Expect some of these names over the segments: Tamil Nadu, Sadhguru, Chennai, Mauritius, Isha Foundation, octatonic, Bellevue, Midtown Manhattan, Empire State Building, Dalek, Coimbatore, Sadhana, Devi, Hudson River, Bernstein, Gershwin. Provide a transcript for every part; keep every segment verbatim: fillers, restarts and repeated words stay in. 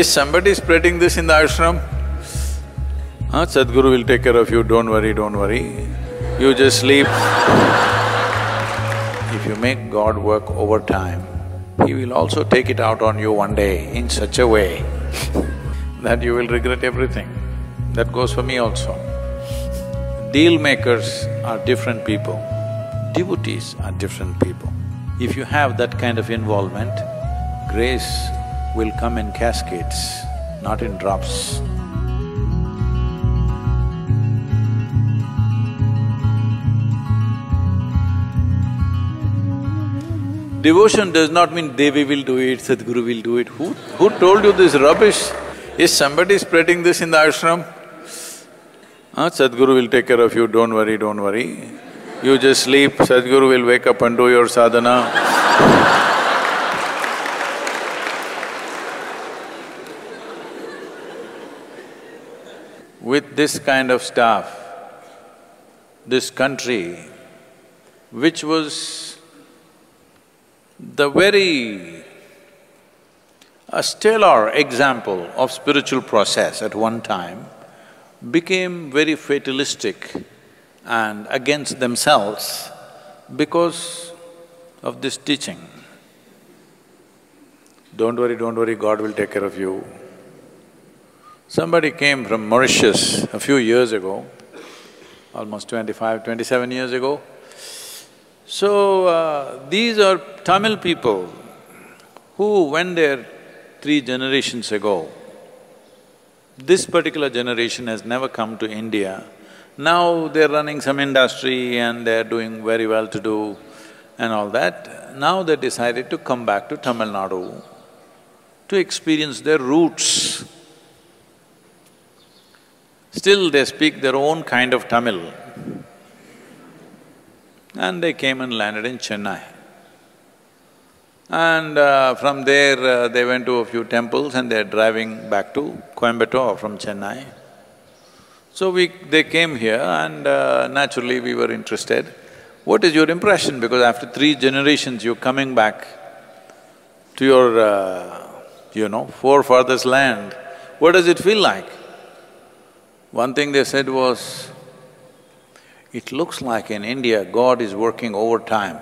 Is somebody spreading this in the ashram? Huh? Sadhguru will take care of you, don't worry, don't worry. You just sleep. If you make God work overtime, He will also take it out on you one day in such a way that you will regret everything. That goes for me also. Deal makers are different people. Devotees are different people. If you have that kind of involvement, grace will come in cascades, not in drops. Devotion does not mean Devi will do it, Sadhguru will do it. Who… who told you this rubbish? Is somebody spreading this in the ashram? Huh? Sadhguru will take care of you, don't worry, don't worry. You just sleep, Sadhguru will wake up and do your sadhana. With this kind of staff, this country, which was the very… a stellar example of spiritual process at one time, became very fatalistic and against themselves because of this teaching. Don't worry, don't worry, God will take care of you. Somebody came from Mauritius a few years ago, almost twenty-five, twenty-seven years ago. So, uh, these are Tamil people who went there three generations ago. This particular generation has never come to India. Now they're running some industry and they're doing very well to do and all that. Now they decided to come back to Tamil Nadu to experience their roots. Still they speak their own kind of Tamil. And they came and landed in Chennai. And uh, from there, uh, they went to a few temples and they're driving back to Coimbatore from Chennai. So we… they came here and uh, naturally we were interested. What is your impression? Because after three generations, you're coming back to your, uh, you know, forefathers' land. What does it feel like? One thing they said was, it looks like in India, God is working overtime.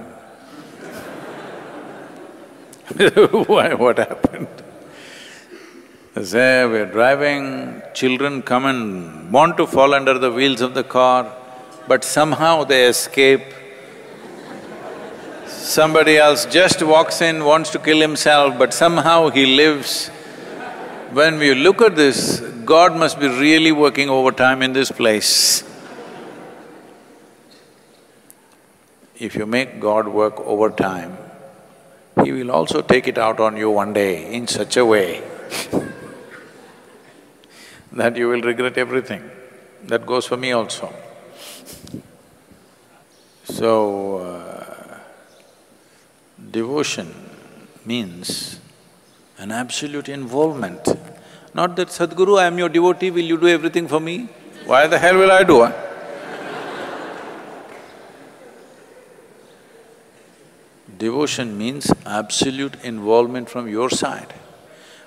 Why, what happened? They say, we're driving, children come and want to fall under the wheels of the car, but somehow they escape. Somebody else just walks in, wants to kill himself, but somehow he lives. When we look at this, God must be really working overtime in this place. If you make God work overtime, He will also take it out on you one day in such a way that you will regret everything. That goes for me also. So, uh, devotion means an absolute involvement. Not that, Sadhguru, I am your devotee, will you do everything for me? Why the hell will I do, huh? Devotion means absolute involvement from your side.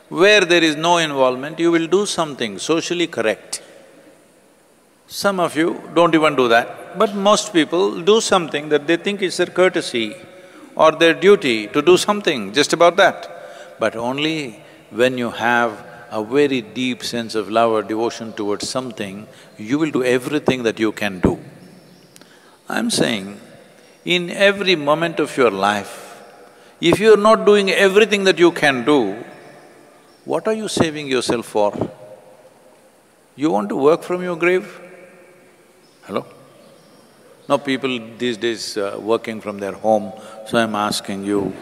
Where there is no involvement, you will do something socially correct. Some of you don't even do that, but most people do something that they think is their courtesy or their duty to do something just about that. But only when you have a very deep sense of love or devotion towards something, you will do everything that you can do. I'm saying, in every moment of your life, if you're not doing everything that you can do, what are you saving yourself for? You want to work from your grave? Hello? Now people these days are working from their home, so I'm asking you.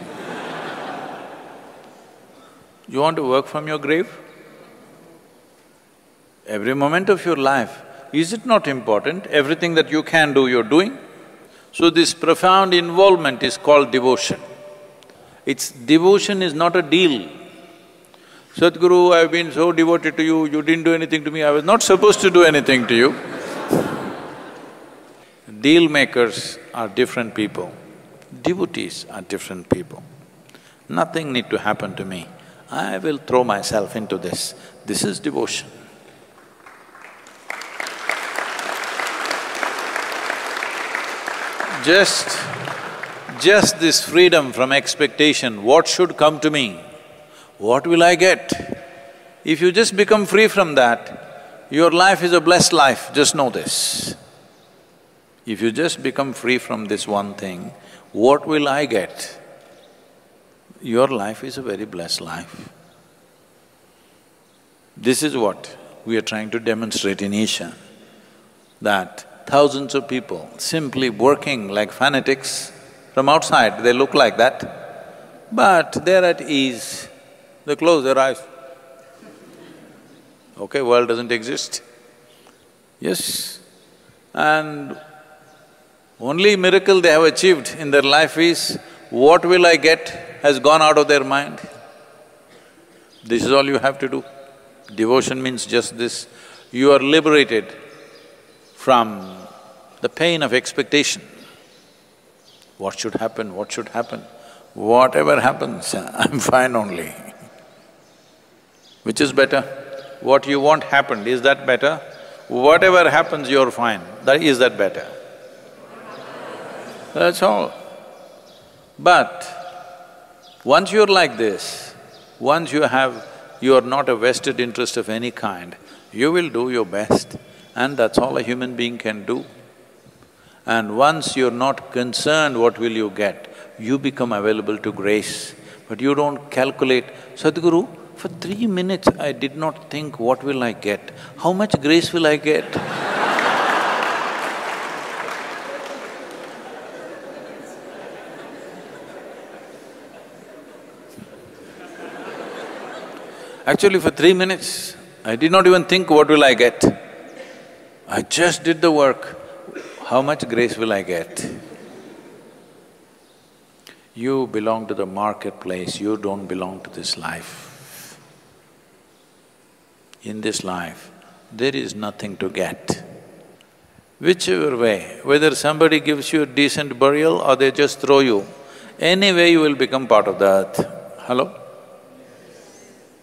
You want to work from your grave? Every moment of your life, is it not important? Everything that you can do, you're doing? So this profound involvement is called devotion. It's… devotion is not a deal. Sadhguru, I've been so devoted to you, you didn't do anything to me, I was not supposed to do anything to you. Deal makers are different people. Devotees are different people. Nothing need to happen to me. I will throw myself into this. This is devotion. Just… just this freedom from expectation, what should come to me? What will I get? If you just become free from that, your life is a blessed life, just know this. If you just become free from this one thing, what will I get? Your life is a very blessed life. This is what we are trying to demonstrate in Isha, that thousands of people simply working like fanatics. From outside, they look like that, but they're at ease, they close their eyes. Okay, world doesn't exist. Yes, and only miracle they have achieved in their life is, what will I get has gone out of their mind. This is all you have to do. Devotion means just this, you are liberated from the pain of expectation. What should happen, what should happen? Whatever happens, I'm fine only. Which is better? What you want happened, is that better? Whatever happens, you're fine, that, is that better? That's all. But once you're like this, once you have… you are not a vested interest of any kind, you will do your best, and that's all a human being can do. And once you're not concerned what will you get, you become available to grace, but you don't calculate. Sadhguru, for three minutes I did not think what will I get, how much grace will I get? Actually for three minutes, I did not even think what will I get, I just did the work. How much grace will I get? You belong to the marketplace, you don't belong to this life. In this life, there is nothing to get. Whichever way, whether somebody gives you a decent burial or they just throw you, anyway you will become part of the earth. Hello?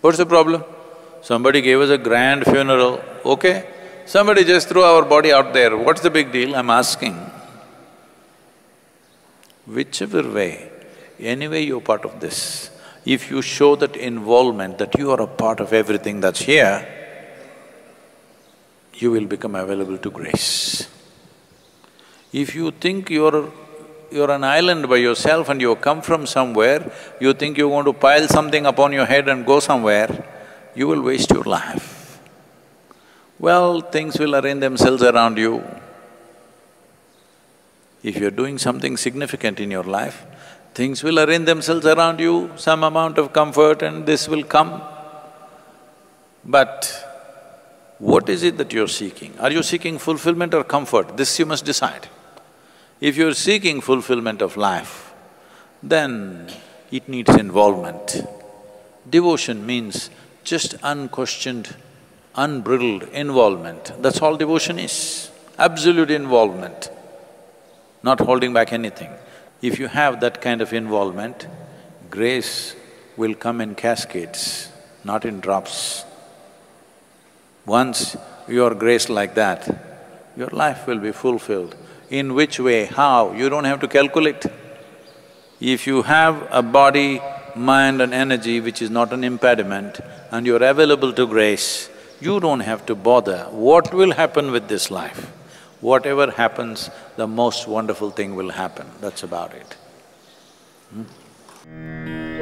What's the problem? Somebody gave us a grand funeral, okay? Somebody just threw our body out there, what's the big deal? I'm asking. Whichever way, anyway you're part of this. If you show that involvement, that you are a part of everything that's here, you will become available to grace. If you think you're… you're an island by yourself and you come from somewhere, you think you're going to pile something upon your head and go somewhere, you will waste your life. Well, things will arrange themselves around you. If you're doing something significant in your life, things will arrange themselves around you, some amount of comfort and this will come. But what is it that you're seeking? Are you seeking fulfillment or comfort? This you must decide. If you're seeking fulfillment of life, then it needs involvement. Devotion means just unquestioned, unbridled involvement, that's all devotion is, absolute involvement, not holding back anything. If you have that kind of involvement, grace will come in cascades, not in drops. Once you are graced like that, your life will be fulfilled. In which way, how, you don't have to calculate. If you have a body, mind and energy which is not an impediment and you're available to grace, you don't have to bother what will happen with this life. Whatever happens, the most wonderful thing will happen, that's about it. Hmm?